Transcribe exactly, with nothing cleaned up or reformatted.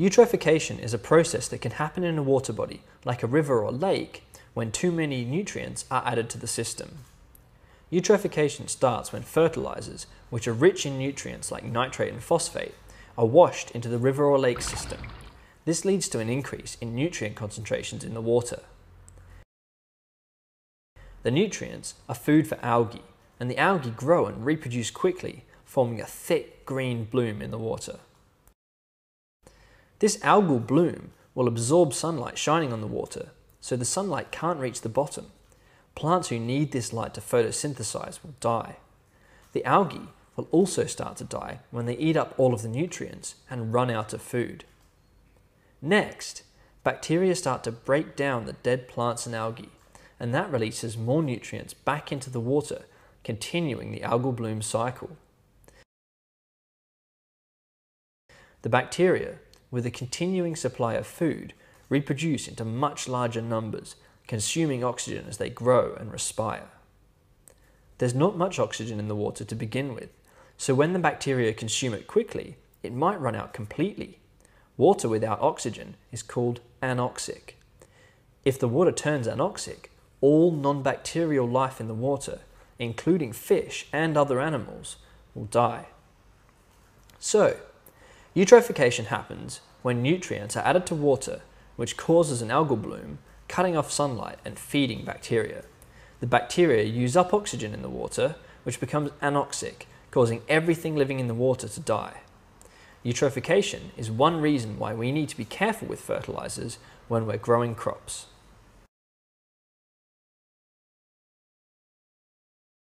Eutrophication is a process that can happen in a water body, like a river or lake, when too many nutrients are added to the system. Eutrophication starts when fertilizers, which are rich in nutrients like nitrate and phosphate, are washed into the river or lake system. This leads to an increase in nutrient concentrations in the water. The nutrients are food for algae, and the algae grow and reproduce quickly, forming a thick green bloom in the water. This algal bloom will absorb sunlight shining on the water, so the sunlight can't reach the bottom. Plants who need this light to photosynthesize will die. The algae will also start to die when they eat up all of the nutrients and run out of food. Next, bacteria start to break down the dead plants and algae, and that releases more nutrients back into the water, continuing the algal bloom cycle. The bacteria, with a continuing supply of food, reproduce into much larger numbers, consuming oxygen as they grow and respire. There's not much oxygen in the water to begin with, so when the bacteria consume it quickly, it might run out completely. Water without oxygen is called anoxic. If the water turns anoxic, all non-bacterial life in the water, including fish and other animals, will die. So, eutrophication happens when nutrients are added to water, which causes an algal bloom, cutting off sunlight and feeding bacteria. The bacteria use up oxygen in the water, which becomes anoxic, causing everything living in the water to die. Eutrophication is one reason why we need to be careful with fertilizers when we're growing crops.